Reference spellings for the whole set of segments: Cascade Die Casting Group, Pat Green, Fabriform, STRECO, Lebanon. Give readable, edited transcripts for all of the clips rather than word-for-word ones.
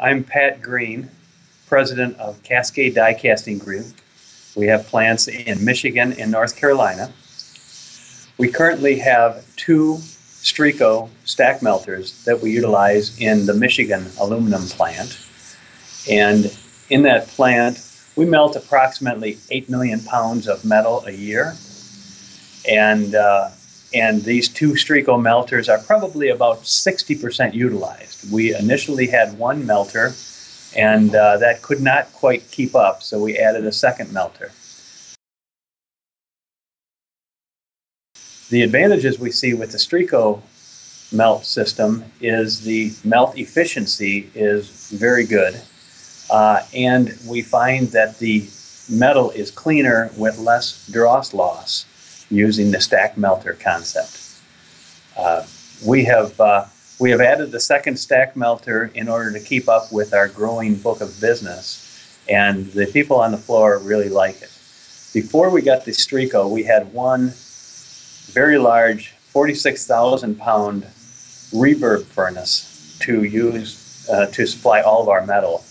I'm Pat Green, president of Cascade Die Casting Group. We have plants in Michigan and North Carolina. We currently have 2 STRECO stack melters that we utilize in the Michigan aluminum plant. And in that plant, we melt approximately 8 million pounds of metal a year. And these 2 STRECO melters are probably about 60% utilized. We initially had 1 melter, and that could not quite keep up, so we added a 2nd melter. The advantages we see with the STRECO melt system is the melt efficiency is very good, and we find that the metal is cleaner with less dross loss using the stack melter concept. We have added the 2nd stack melter in order to keep up with our growing book of business, and the people on the floor really like it. Before we got the STRECO, we had 1 very large 46,000 pound reverb furnace to use to supply all of our metal,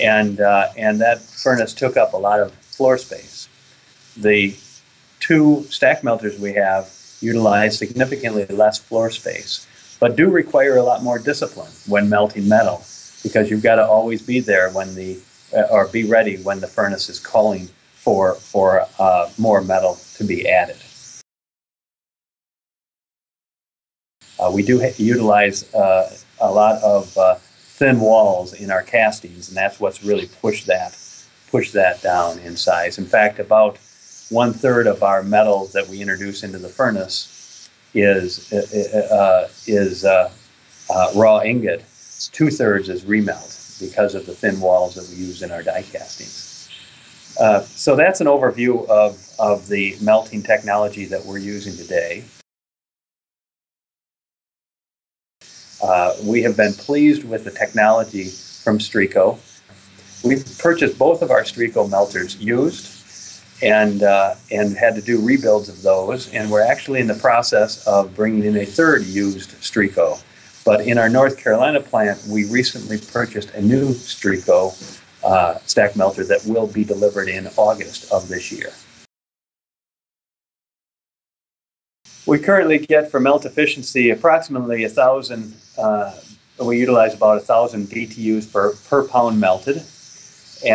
and that furnace took up a lot of floor space. The 2 stack melters we have utilize significantly less floor space, but do require a lot more discipline when melting metal, because you've got to always be there when the, or be ready when the furnace is calling for more metal to be added. We do utilize a lot of thin walls in our castings, and that's what's really pushed that down in size. In fact, about 1/3 of our metal that we introduce into the furnace is raw ingot. 2/3 is remelt because of the thin walls that we use in our die castings. So that's an overview of the melting technology that we're using today. We have been pleased with the technology from STRECO. We've purchased both of our STRECO melters used, and had to do rebuilds of those, and we're actually in the process of bringing in a 3rd used STRECO. But in our North Carolina plant, we recently purchased a new STRECO stack melter that will be delivered in August of this year. We currently get for melt efficiency approximately 1,000, we utilize about 1,000 BTUs per pound melted.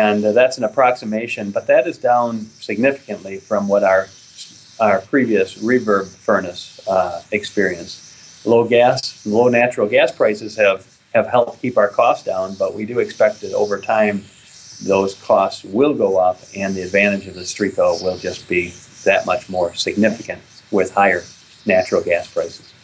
And that's an approximation, but that is down significantly from what our previous reverb furnace experienced. Low natural gas prices have helped keep our costs down, but we do expect that over time those costs will go up, and the advantage of the STRECO will just be that much more significant with higher natural gas prices.